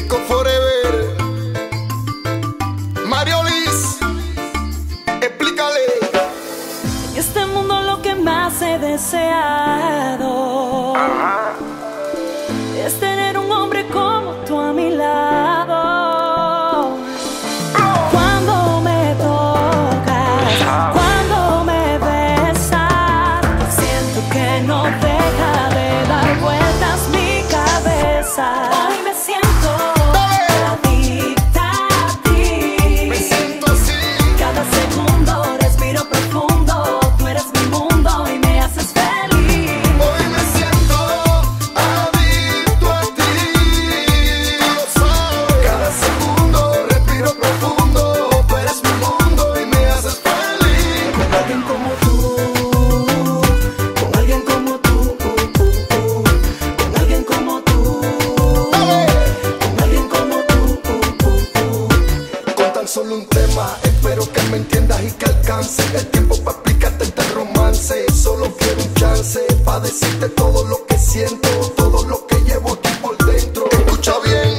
Keiko Forever. Mario Liz, explícale. En este mundo lo que más he deseado, ajá, es tener un hombre como tú a mi lado. Cuando me tocas, ajá, cuando me besas, siento que no deja de dar vueltas mi cabeza. Hoy me siento solo un tema, espero que me entiendas y que alcance el tiempo para explicarte este romance. Solo quiero un chance para decirte todo lo que siento, todo lo que llevo aquí por dentro. Escucha bien,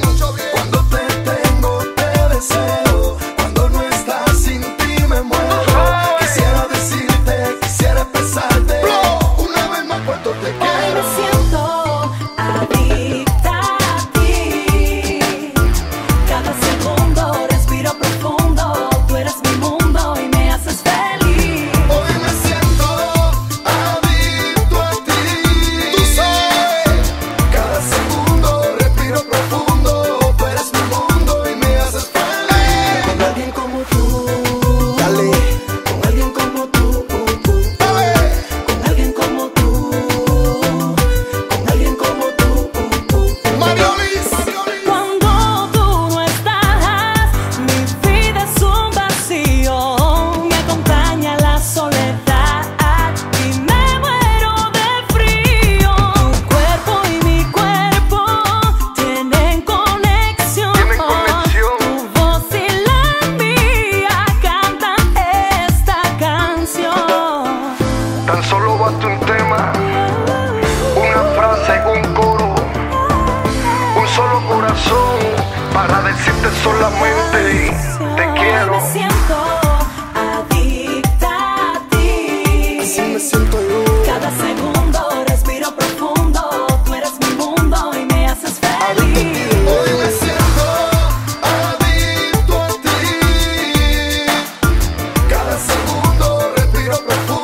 cuando te tengo te deseo, cuando no estás sin ti me muero. Quisiera decirte, quisiera expresarte una vez más cuánto te quiero. Hoy me siento adicta a ti, cada segundo respiro profundo. Solo basta un tema, una frase, un coro, un solo corazón para decirte solamente te quiero. Me siento adicta a ti. Así me siento yo. Cada segundo respiro profundo. Tú eres mi mundo y me haces feliz. Hoy me siento adicto a ti. Cada segundo respiro profundo.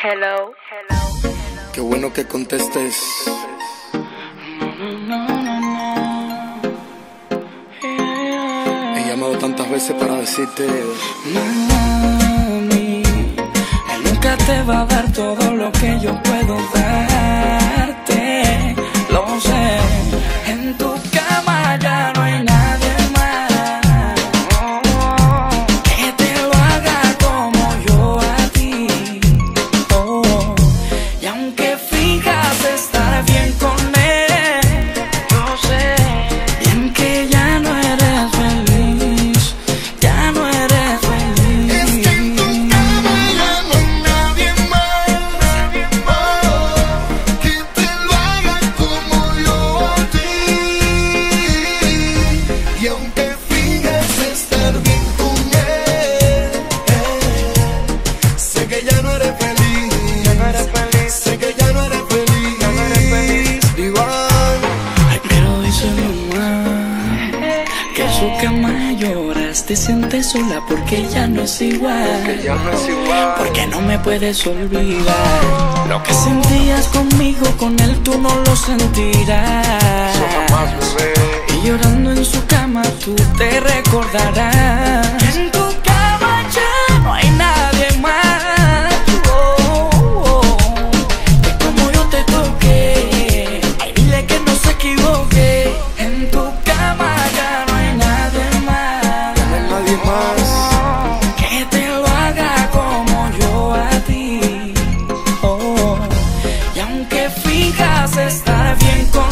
Hello, hello, hello. Qué bueno que contestes. He llamado tantas veces para decirte, mami, él nunca te va a dar todo lo que yo puedo darte. Lo sé, en tu cama ya no hay nada. te sientes sola porque ya no es igual, porque no me puedes olvidar. Lo que sentías conmigo, con él tú no lo sentirás. Y llorando en su cama tú te recordarás. En tu cama ya no hay nadie más. Oh, oh, oh. Que como yo te toqué, ay, dile que no se equivoque. En tu cama ya no hay nadie más. No hay nadie más. Oh, que te lo haga como yo a ti. Oh, y aunque fijas estar bien con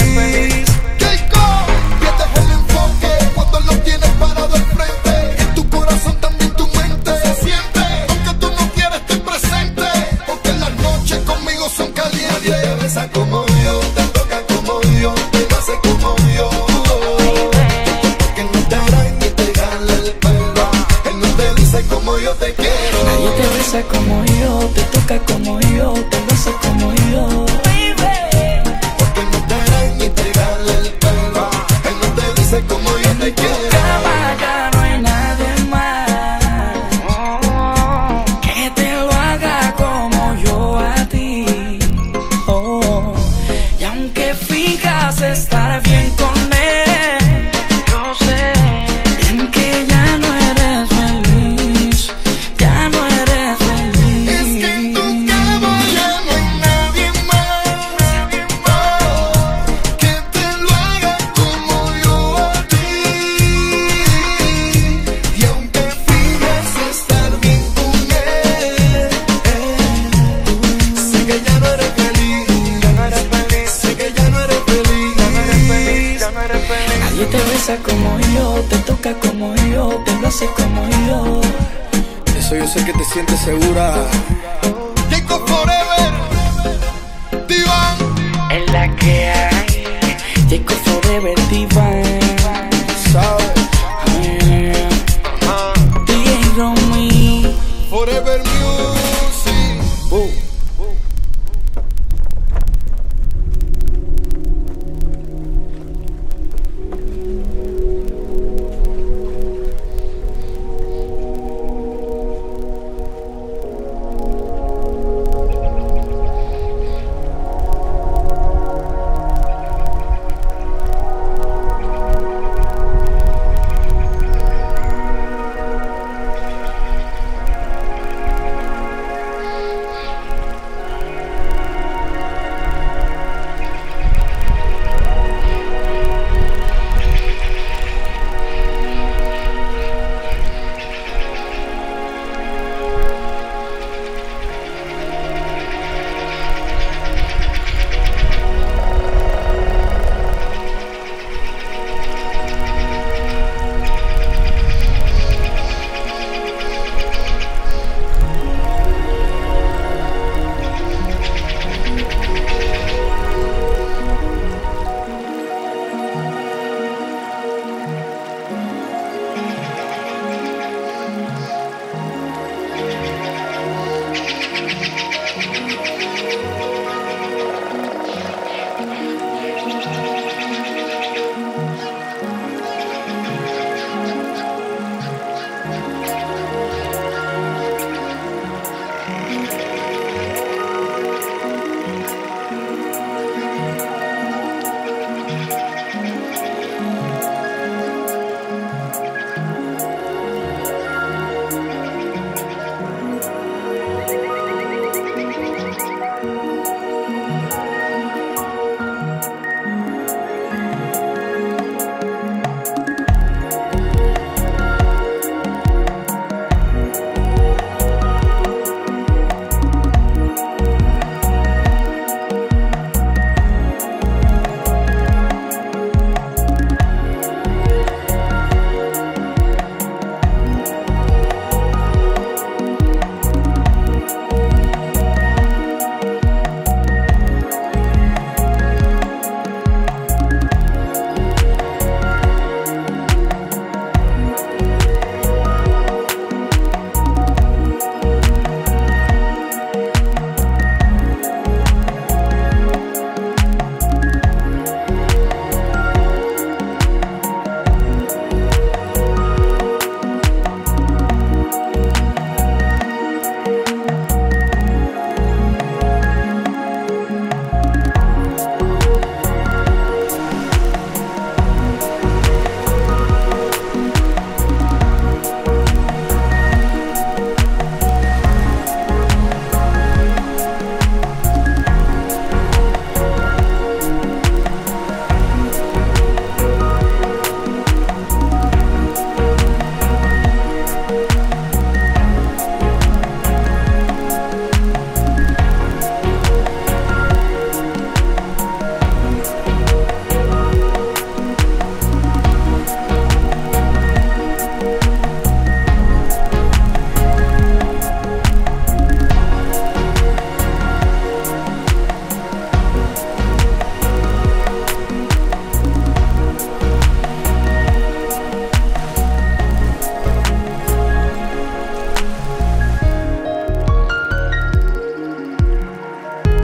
como yo, te toca como yo, te besa como yo. Porque no te araña y te gala el pelo, él no te dice como yo te quiero. En tu cama ya no hay nadie más, que te lo haga como yo a ti. Oh, y aunque fijas estar bien con él, yo sé bien que ya no eres feliz, ya no eres. Te besa como yo, te toca como yo, te hace como yo. Eso yo sé que te sientes segura.